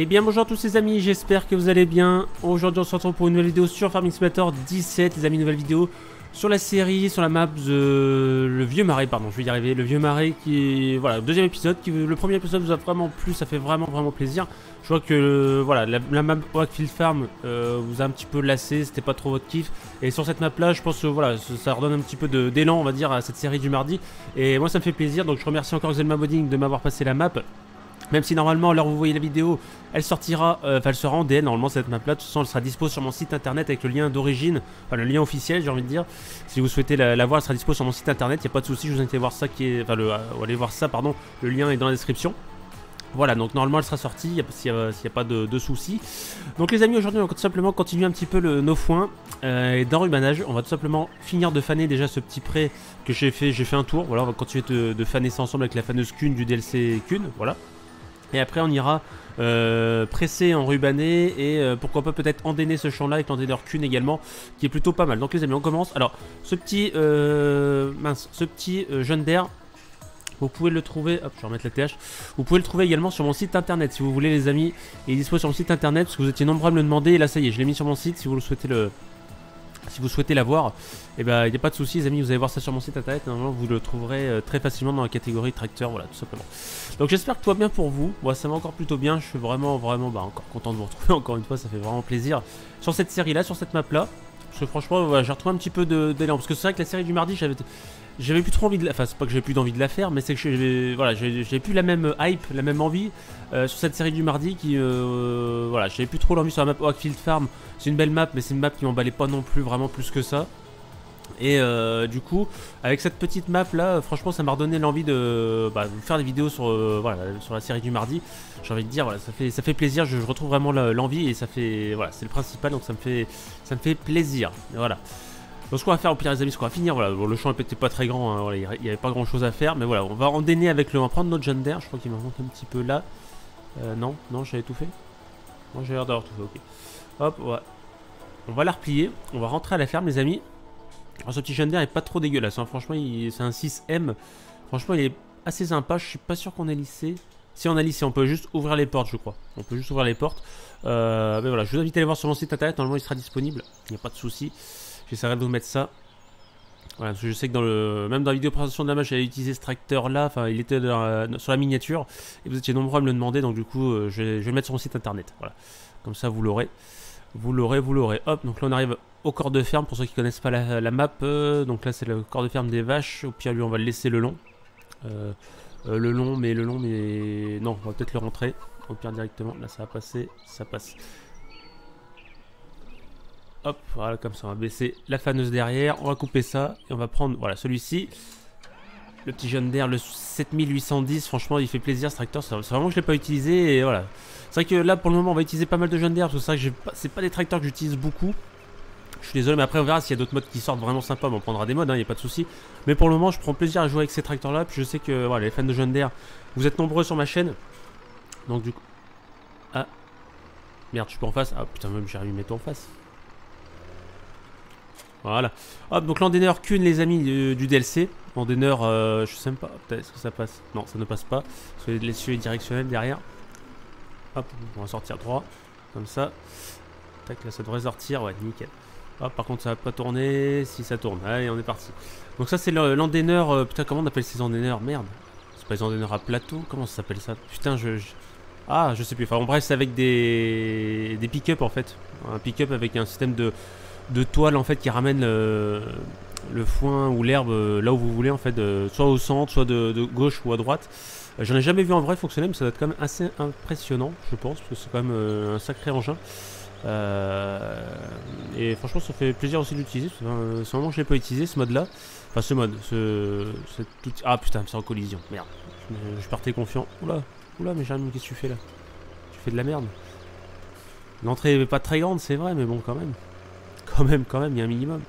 Et bien bonjour à tous les amis, j'espère que vous allez bien. Aujourd'hui on se retrouve pour une nouvelle vidéo sur Farming Simulator 17, les amis, nouvelle vidéo sur la série, sur la map Le Vieux Marais, pardon, je vais y arriver, Le Vieux Marais qui est, voilà, deuxième épisode, qui, le premier épisode nous a vraiment plu, ça fait vraiment plaisir. Je vois que, voilà, la map Oakfield Farm vous a un petit peu lassé, c'était pas trop votre kiff. Et sur cette map là, je pense que, voilà, ça redonne un petit peu d'élan, on va dire, à cette série du mardi. Et moi ça me fait plaisir, donc je remercie encore Zelma Modding de m'avoir passé la map. Même si normalement, à l'heure où vous voyez la vidéo, elle sortira, elle sera en DN, normalement cette map là, de toute façon elle sera dispo sur mon site internet avec le lien d'origine, enfin le lien officiel j'ai envie de dire, si vous souhaitez la voir elle sera dispo sur mon site internet, il n'y a pas de souci, je vous invite à voir ça, allez voir ça, pardon, le lien est dans la description. Voilà, donc normalement elle sera sortie s'il n'y a pas de soucis. Donc les amis, aujourd'hui on va tout simplement continuer un petit peu nos foins et d'enrubanage. On va tout simplement finir de faner déjà ce petit pré que j'ai fait un tour, voilà, on va continuer de faner ça ensemble avec la faneuse Kune du DLC Kune, voilà. Et après on ira presser, enrubaner et pourquoi pas peut-être endainer ce champ là avec l'endainer Kune également, qui est plutôt pas mal. Donc les amis, on commence. Alors ce petit John Deere, vous pouvez le trouver, hop, je vais remettre la TH. Vous pouvez le trouver également sur mon site internet si vous voulez, les amis. Il est dispo sur mon site internet parce que vous étiez nombreux à me le demander. Et là ça y est, je l'ai mis sur mon site. Si vous le souhaitez la voir, et ben il n'y a pas de souci, les amis, vous allez voir ça sur mon site internet. Normalement vous le trouverez très facilement dans la catégorie tracteur, voilà, tout simplement. Donc j'espère que tout va bien pour vous. Moi ça va encore plutôt bien, je suis vraiment encore content de vous retrouver encore une fois, ça fait vraiment plaisir sur cette série là, sur cette map là. Parce que franchement voilà, j'ai retrouvé un petit peu d'élan, parce que c'est vrai que la série du mardi j'avais plus trop envie de la... Enfin c'est pas que j'avais plus d'envie de la faire, mais c'est que voilà, j'ai plus la même hype, la même envie sur cette série du mardi qui... voilà, j'avais plus trop l'envie sur la map Oakfield Farm. C'est une belle map mais c'est une map qui m'emballait pas non plus vraiment plus que ça. Et du coup avec cette petite map là, franchement ça m'a redonné l'envie de faire des vidéos sur, voilà, sur la série du mardi. J'ai envie de dire voilà, ça fait plaisir, je retrouve vraiment l'envie et ça fait... Voilà, c'est le principal, donc ça me fait plaisir, et voilà. Donc ce qu'on va faire au pire les amis, ce qu'on va finir, voilà, bon, le champ n'était pas très grand, hein, voilà, il n'y avait pas grand chose à faire, mais voilà, on va endainer avec on va prendre notre John Deere, je crois qu'il m'en manque un petit peu là. Non, j'avais tout fait. Moi j'ai l'air d'avoir tout fait, ok. Hop, ouais. On va la replier, on va rentrer à la ferme les amis. Alors ce petit John Deere est pas trop dégueulasse, hein, franchement c'est un 6M, franchement il est assez sympa, je suis pas sûr qu'on ait lissé. Si on a lissé, on peut juste ouvrir les portes, je crois. On peut juste ouvrir les portes. Mais voilà, je vous invite à aller voir sur mon site internet, normalement il sera disponible, il n'y a pas de souci. J'essaierai de vous mettre ça. Voilà, parce que je sais que même dans la vidéo présentation de la match, j'avais utilisé ce tracteur là, enfin il était sur la miniature, et vous étiez nombreux à me le demander, donc du coup je vais le mettre sur mon site internet. Voilà, comme ça vous l'aurez. Vous l'aurez. Hop, donc là on arrive au corps de ferme, pour ceux qui connaissent pas la map. Donc là c'est le corps de ferme des vaches, au pire lui on va le laisser le long. Le long, mais... Non, on va peut-être le rentrer, au pire directement. Là ça va passer, ça passe. Hop, voilà, comme ça on va baisser la faneuse derrière, on va couper ça et on va prendre, voilà, celui-ci, le petit John Deere, le 7810, franchement il fait plaisir ce tracteur, c'est vraiment que je ne l'ai pas utilisé et voilà. C'est vrai que là pour le moment on va utiliser pas mal de John Deere, parce que c'est vrai que c'est pas des tracteurs que j'utilise beaucoup. Je suis désolé, mais après on verra s'il y a d'autres modes qui sortent vraiment sympas, mais on prendra des modes, il n'y a pas de souci. Mais pour le moment je prends plaisir à jouer avec ces tracteurs là, puis je sais que voilà, les fans de John Deere, vous êtes nombreux sur ma chaîne, donc du coup... Ah, merde, je suis pas en face, ah putain même j'arrive à mettre en face. Voilà, hop, donc l'endainer Kune les amis du DLC, l'endainer, je sais même pas, est-ce que ça passe? Non, ça ne passe pas, parce que l'essieu est directionnel derrière. Hop, on va sortir droit, comme ça, tac, là ça devrait sortir, ouais, nickel. Hop, par contre ça va pas tourner, si ça tourne, allez on est parti. Donc ça c'est l'endainer, putain comment on appelle ces endainers, merde, c'est pas les endainers à plateau, comment ça s'appelle ça? Putain ah, je sais plus, enfin en bref c'est avec des pick-up en fait, un pick-up avec un système de toile en fait qui ramène le foin ou l'herbe là où vous voulez en fait, soit au centre, soit de gauche ou à droite. J'en ai jamais vu en vrai fonctionner, mais ça doit être quand même assez impressionnant je pense, parce que c'est quand même un sacré engin. Et franchement ça fait plaisir aussi d'utiliser, c'est vraiment que je l'ai pas utilisé ce mode là, enfin ce mode. Ah putain c'est en collision, merde, je partais confiant, oula mais Jérémy qu'est-ce que tu fais là? Tu fais de la merde. L'entrée est pas très grande c'est vrai, mais bon quand même, il y a un minimum.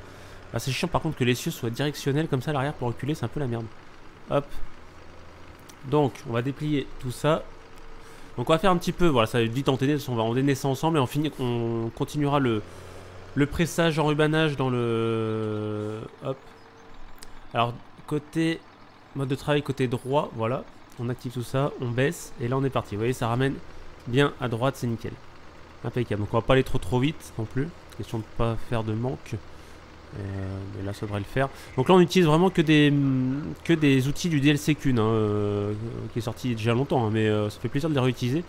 Ah, c'est chiant par contre que l'essieu soit directionnel comme ça à l'arrière pour reculer, c'est un peu la merde. Hop. Donc, on va déplier tout ça. Donc, on va faire un petit peu, voilà, ça va être vite endainer, on va endainer ça ensemble et on continuera le pressage, enrubanage dans le... Hop. Alors, côté mode de travail, côté droit, voilà. On active tout ça, on baisse et là on est parti. Vous voyez, ça ramène bien à droite, c'est nickel. Impeccable. Donc on va pas aller trop vite non plus. Question de pas faire de manque. Mais là ça devrait le faire. Donc là on utilise vraiment que des outils du DLC Kune, hein, qui est sorti déjà longtemps, hein, mais ça fait plaisir de les réutiliser.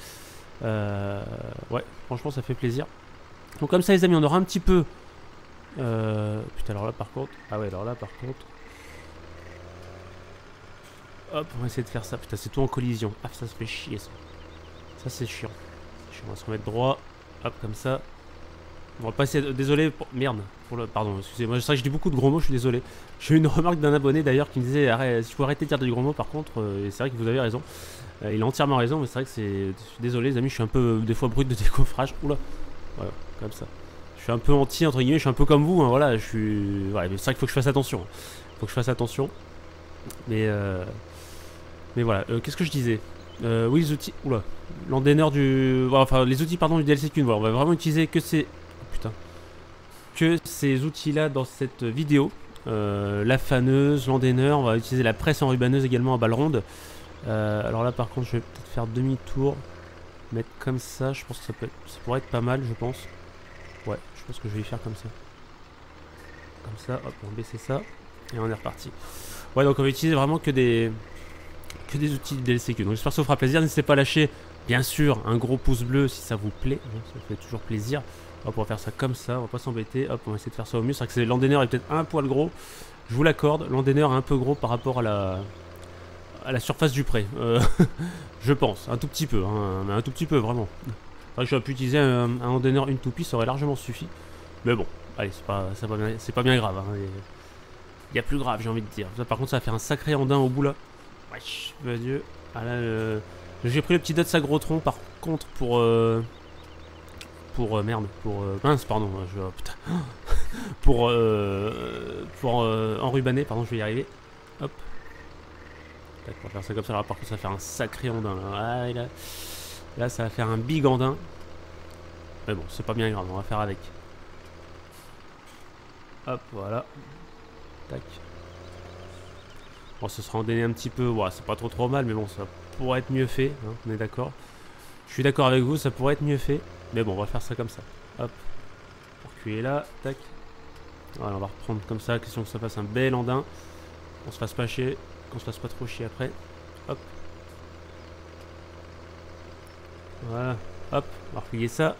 Ouais, franchement ça fait plaisir. Donc comme ça les amis, on aura un petit peu... putain, alors là par contre... Ah ouais, alors là par contre... Hop, on va essayer de faire ça. Putain, c'est tout en collision. Ah, ça se fait chier ça. Ça c'est chiant. On va se remettre droit. Hop, comme ça. On va passer... Désolé, pour... merde. Pour le... Pardon, excusez-moi. C'est vrai que je dis beaucoup de gros mots, je suis désolé. J'ai eu une remarque d'un abonné d'ailleurs qui me disait si je pouvais arrêter de dire des gros mots par contre. Et c'est vrai que vous avez raison. Il a entièrement raison, mais c'est vrai que c'est... Désolé les amis, je suis un peu des fois brut de décoffrage. Oula. Voilà, comme ça. Je suis un peu anti, entre guillemets, je suis un peu comme vous, hein, voilà, je suis... Ouais, mais c'est vrai qu'il faut que je fasse attention. Faut que je fasse attention. Mais voilà, qu'est-ce que je disais? Oui, les outils... Oula. L'endaineur du... Enfin, les outils, pardon, du DLC Kune. Voilà, on va vraiment utiliser que ces... Oh, putain. Que ces outils-là dans cette vidéo. La faneuse, l'endaineur, on va utiliser la presse enrubanneuse également à balle ronde. Alors là, par contre, je vais peut-être faire demi-tour. Mettre comme ça, je pense que ça, ça pourrait être pas mal, je pense. Ouais, je pense que je vais y faire comme ça. Comme ça, hop, on va baisser ça. Et on est reparti. Ouais, donc on va utiliser vraiment que des outils de DLC Kune. Donc j'espère que ça vous fera plaisir. N'hésitez pas à lâcher, bien sûr, un gros pouce bleu si ça vous plaît. Ça vous fait toujours plaisir. Hop, on va faire ça comme ça, on va pas s'embêter. Hop, on va essayer de faire ça au mieux. C'est vrai que l'endaineur est peut-être un poil gros. Je vous l'accorde, l'endaineur est un peu gros par rapport à la surface du pré. Je pense, un tout petit peu, hein, mais un tout petit peu, vraiment. Enfin, j'aurais pu utiliser un endaineur, une toupie, ça aurait largement suffi. Mais bon, allez, c'est pas bien grave. Hein, et... Il y a plus grave, j'ai envie de dire. Ça, par contre, ça va faire un sacré endain au bout là. Wesh, mon dieu. Ah là, j'ai pris le petit dot sa gros tronc par contre mince, pardon. Putain. pour enrubanner, pardon, je vais y arriver. Hop. Tac, on va faire ça comme ça. Alors, par contre, ça va faire un sacré andin là. Ah, là, ça va faire un big andin. Mais bon, c'est pas bien grave, on va faire avec. Hop, voilà. Tac. Bon, ce sera endainé un petit peu, ouais, c'est pas trop mal, mais bon, ça pourrait être mieux fait, hein, on est d'accord. Je suis d'accord avec vous, ça pourrait être mieux fait, mais bon, on va faire ça comme ça. Hop, pour cuire là, tac. Voilà, on va reprendre comme ça, question que ça fasse un bel andin, qu'on se fasse pas chier, qu'on se fasse pas trop chier après. Hop. Voilà, hop, on va replier ça.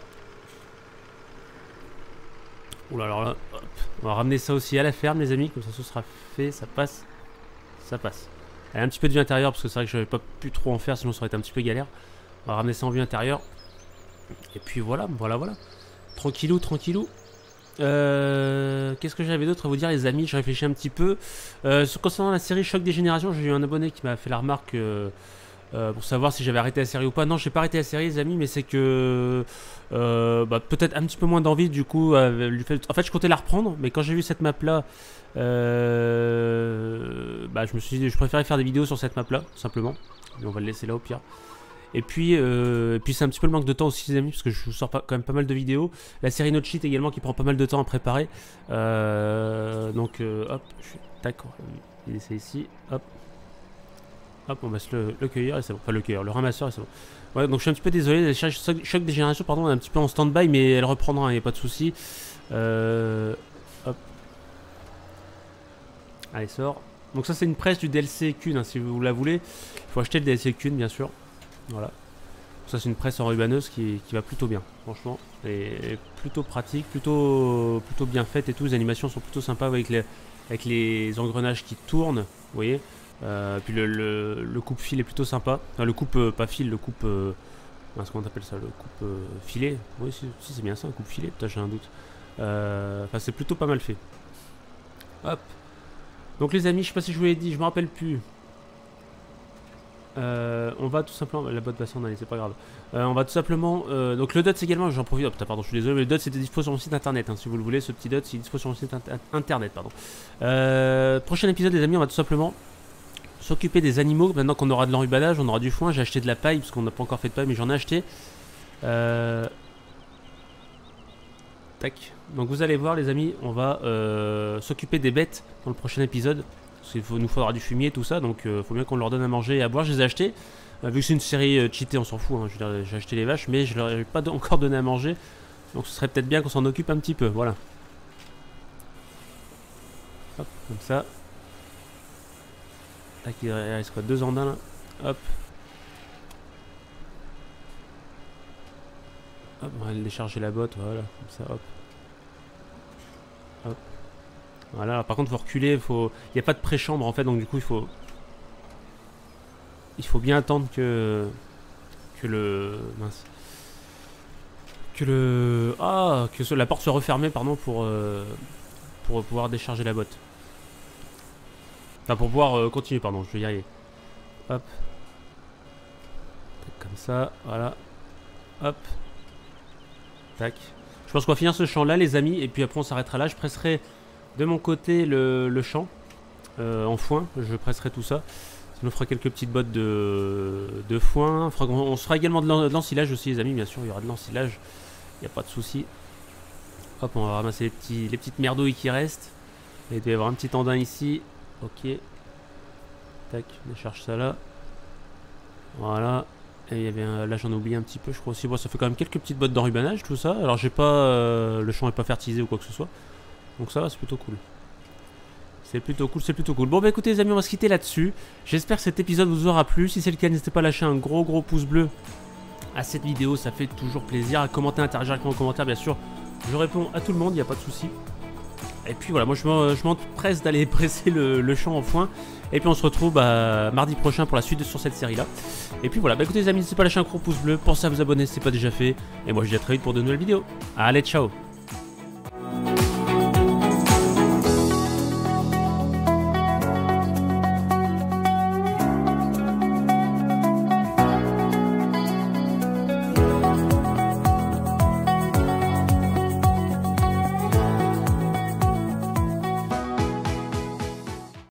Oula, alors là, hop. On va ramener ça aussi à la ferme, les amis, comme ça ce sera fait, ça passe. Ça passe. Allez, un petit peu de vue intérieure, parce que c'est vrai que je n'avais pas pu trop en faire, sinon ça aurait été un petit peu galère. On va ramener ça en vue intérieure. Et puis voilà, voilà. Tranquillou, tranquillou. Qu'est-ce que j'avais d'autre à vous dire, les amis? Je réfléchis un petit peu. Concernant la série Choc des générations, j'ai eu un abonné qui m'a fait la remarque pour savoir si j'avais arrêté la série ou pas. Non, j'ai pas arrêté la série, les amis, mais c'est que peut-être un petit peu moins d'envie du coup. En fait, je comptais la reprendre, mais quand j'ai vu cette map là, je me suis dit, je préférais faire des vidéos sur cette map là, tout simplement. Mais on va le laisser là au pire. Et puis c'est un petit peu le manque de temps aussi, les amis, parce que je vous sors quand même pas mal de vidéos. La série No Cheat également qui prend pas mal de temps à préparer. Donc hop, tac, il essaie ici, hop. Hop, on passe le cueilleur et c'est bon. Enfin, le cueilleur, le ramasseur et c'est bon. Ouais, donc je suis un petit peu désolé. La Choc des générations, pardon, est un petit peu en stand-by, mais elle reprendra, il n'y a pas de souci. Hop. Allez, sort. Donc, ça, c'est une presse du DLC Kune, hein, si vous la voulez. Il faut acheter le DLC Kune, bien sûr. Voilà. Ça, c'est une presse enrubanneuse qui va plutôt bien, franchement. Et plutôt pratique, plutôt bien faite et tout. Les animations sont plutôt sympas avec les engrenages qui tournent, vous voyez. Puis le coupe-fil est plutôt sympa. Enfin, le coupe, pas fil, le coupe. Comment on appelle ça? Le coupe filet. Oui, si c'est bien ça, un coupe-filet. Putain, j'ai un doute. Enfin, c'est plutôt pas mal fait. Hop. Donc, les amis, je sais pas si je vous l'ai dit, je me rappelle plus. On va tout simplement. La botte passante, c'est pas grave. On va tout simplement. Donc, le DOTS également, j'en profite. Oh, putain, pardon, je suis désolé, mais le DOTS était dispo sur mon site internet. Hein, si vous le voulez, ce petit DOTS, c'est dispo sur mon site internet. Pardon. Prochain épisode, les amis, on va tout simplement s'occuper des animaux. Maintenant qu'on aura de l'enrubanage, on aura du foin. J'ai acheté de la paille parce qu'on n'a pas encore fait de paille, mais j'en ai acheté. Tac. Donc vous allez voir, les amis, on va s'occuper des bêtes dans le prochain épisode. Parce qu'il nous faudra du fumier, tout ça. Donc il faut bien qu'on leur donne à manger et à boire. Je les ai achetés. Vu que c'est une série cheatée, on s'en fout, hein. Je veux dire, j'ai acheté les vaches, mais je leur ai pas encore donné à manger. Donc ce serait peut-être bien qu'on s'en occupe un petit peu, voilà. Hop, comme ça. Tac, il reste quoi, 2 andins là. Hop. Hop, on va décharger la botte, voilà, comme ça, hop. Hop. Voilà, alors, par contre, faut reculer, faut... Il n'y a pas de pré-chambre en fait, donc du coup, il faut bien attendre que la porte soit refermée, pardon, pour pouvoir décharger la botte. Enfin, pour pouvoir continuer, pardon, je vais y arriver. Hop. Comme ça, voilà. Hop. Tac. Je pense qu'on va finir ce champ là, les amis, et puis après on s'arrêtera là. Je presserai de mon côté le champ en foin, je presserai tout ça. On fera quelques petites bottes de foin. On se fera également de l'ensilage aussi, les amis. Bien sûr, il y aura de l'ensilage. Il n'y a pas de souci. Hop, on va ramasser les petites merdouilles qui restent. Et il doit y avoir un petit andin ici. Ok. Tac, on décharge ça là. Voilà. Et il y avait un, là, j'en ai oublié un petit peu, je crois aussi. Bon, ça fait quand même quelques petites bottes d'enrubanage, tout ça. Alors, j'ai pas. Le champ n'est pas fertilisé ou quoi que ce soit. Donc, ça va, c'est plutôt cool. C'est plutôt cool, c'est plutôt cool. Bon bah écoutez les amis, on va se quitter là-dessus. J'espère que cet épisode vous aura plu. Si c'est le cas, n'hésitez pas à lâcher un gros pouce bleu à cette vidéo, ça fait toujours plaisir. À commenter, à interagir avec moi en commentaire, bien sûr. Je réponds à tout le monde, il n'y a pas de souci. Et puis voilà, moi je m'empresse d'aller presser le champ en foin. Et puis on se retrouve mardi prochain pour la suite sur cette série-là. Et puis voilà, bah écoutez les amis, n'hésitez pas à lâcher un gros pouce bleu. Pensez à vous abonner si ce n'est pas déjà fait. Et moi je vous dis à très vite pour de nouvelles vidéos. Allez, ciao!